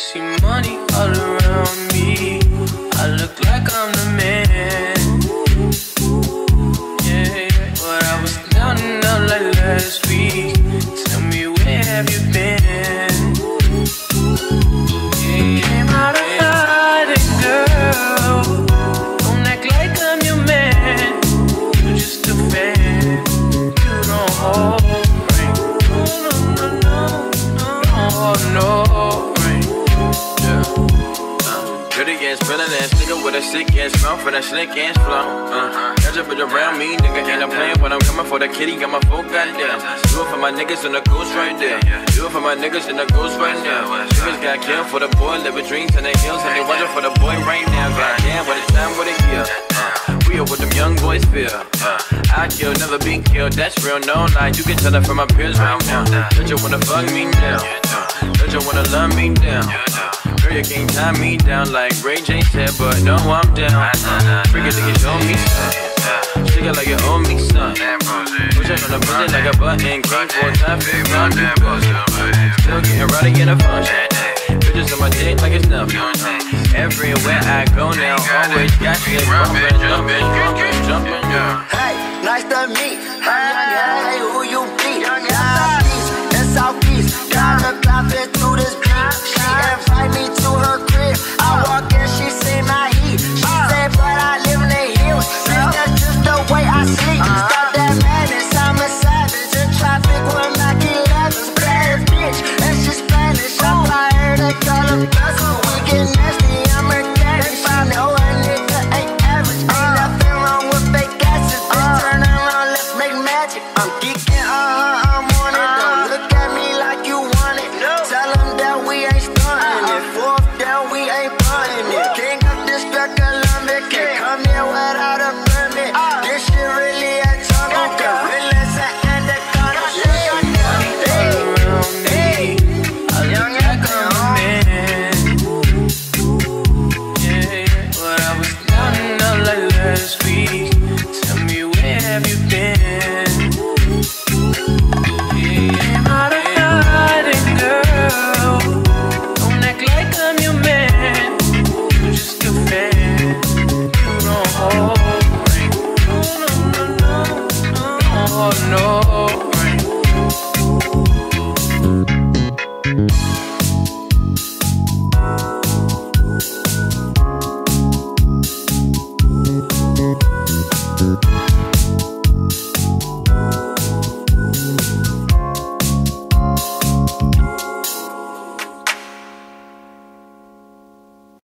see money all around me. I look like I'm the man. Yeah, but I was down and out like last week. Tell me, where have you been? Yeah, came out of hiding, girl. Don't act like I'm your man. You're just a fan. You don't hold right. No. Ass, feeling ass, nigga with a sick ass mouth and a slick ass flow. Got your bitch around me, nigga, and I'm playing when I'm coming for the kitty, got my phone, goddamn. Do it for my niggas in the ghost right there. Do it for my niggas in the ghost right now. Niggas got killed for the boy, living dreams in the hills, and they watching for the boy right now. Goddamn, what it's time, what it here. We are what them young boys feel. I kill, never be killed, that's real, no lie. You can tell that from my peers right now. Don't you wanna fuck me now? Don't you wanna love me now? Girl, you can't tie me down like Ray J said, but no, I'm down. Freaking niggas owe me something. Shake it like you owe me something. Push it on the button like a button. Grind for time, fake round that bullshit. Still getting rowdy in a function. Bitches on my dick like it's nothing. Everywhere I go now, always got shit bumpin', jumpin', jumpin', jumpin', jumpin'. Hey, nice to meet. Hey, hey, hey.